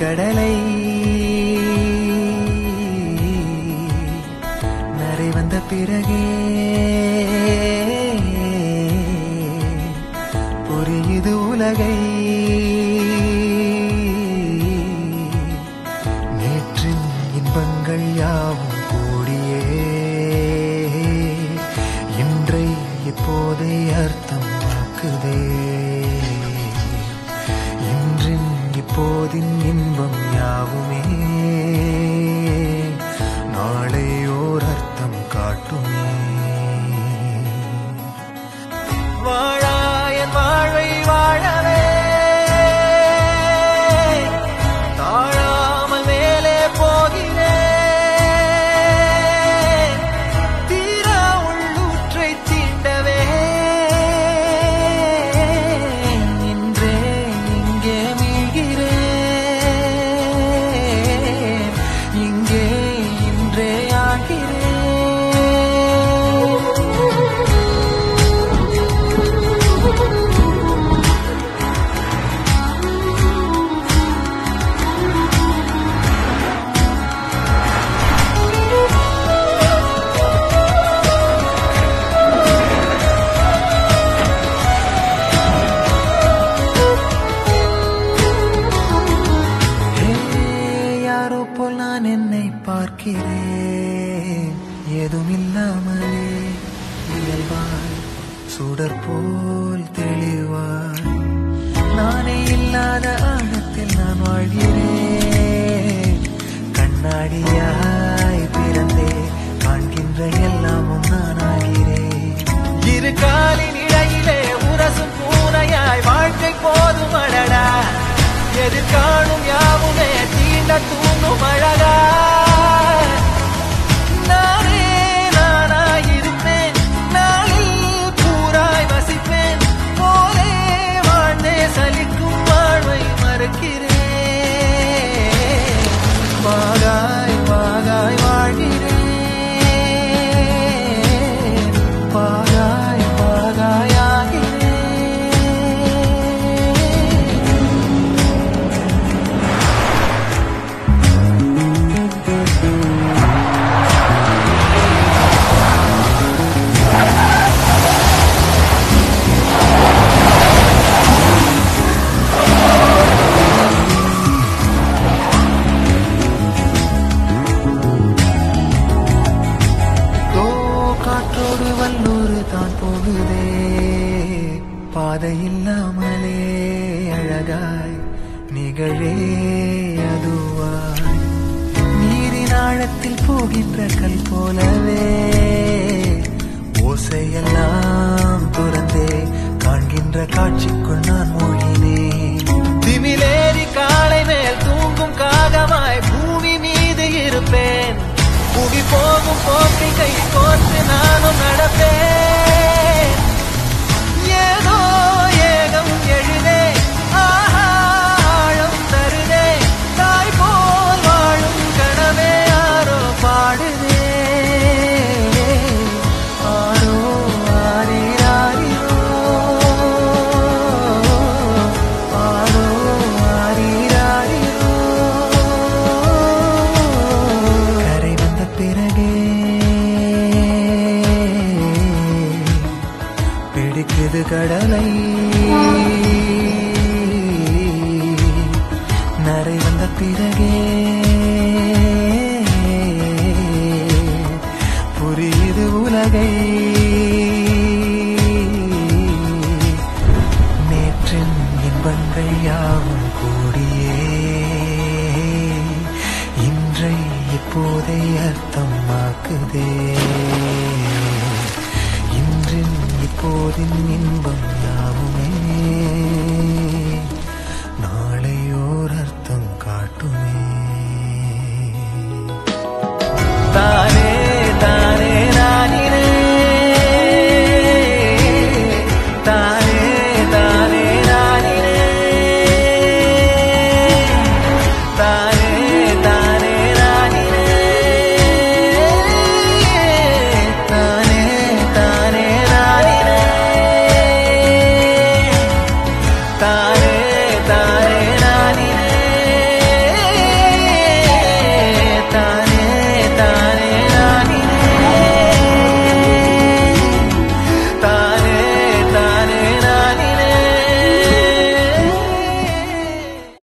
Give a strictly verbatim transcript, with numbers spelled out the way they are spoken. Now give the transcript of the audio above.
கடலை நரை வந்த பிறகே பொறியுது உலகை. நேற்றின் இன்பங்கள் யாவும் கூடியே இன்றை இப்போதே அர்த்தம் ஆக்குதே. போதின் இன்பம் யாவுமே நாளை ஓர் அர்த்தம் காட்டுமே. வாழாய வாழை வாழவே தாழாமல் மேலே போகிறே. தீரா உள்ளூற்றை தீண்டவே இன்றே இங்கே என்னை பார்க்கிறேன் ஏதும் இல்லாமலே. இயல்பாய் சுடற்போல் தெளிவாய் நானே இல்லாத ஆழத்தில் நான் வாழ்கிறேன். கண்ணாடியாய் பிறந்தே காண்கின்ற எல்லாமும் நான் ஆகிறேன். இரு காலின் இடையிலே உரசும் பூனையாய் வாழ்க்கை போதும் அடடா. எது காணும் யாவுமே தீண்ட தூங்கும் அழகா. நானே நானாய் இருப்பேன், நாளில் பூராய் வசிப்பேன். போலே வாழ்ந்தே சலிக்கும் வாழ்வை மறுக்கிறேன். வாகாய் வாகாய் வாழ்கிறேன், வாகாய் வாகாய். பாதை இல்லாமலே அழகாய் நிகழே அதுவாய். நீரின் ஆழத்தில் போகின்ற கல் போலவே ஓசையெல்லாம் துறந்தே காண்கின்ற காட்சிக்குள் நான் மூழ்கினேன். திமிலேறி காலை மேல் தூங்கும் காகமாய் பூமி மீது இருப்பேன். புவி போகும் போக்கை கை கோர்த்து நானும் நடப்பேன். பிடிக்குது கடலை நரை வந்த பிறகே புரியுது உலகை. நேற்றின் இன்பங்கள் யாவும் கூடியே இன்றை இப்போதே அர்த்தமாக்குதே. போதின் இன்பம் யாவுமே நாளை ஓர் அர்த்தம் காட்டுமே. தானே தானே நானினே, தானே தானே நானினே. ta.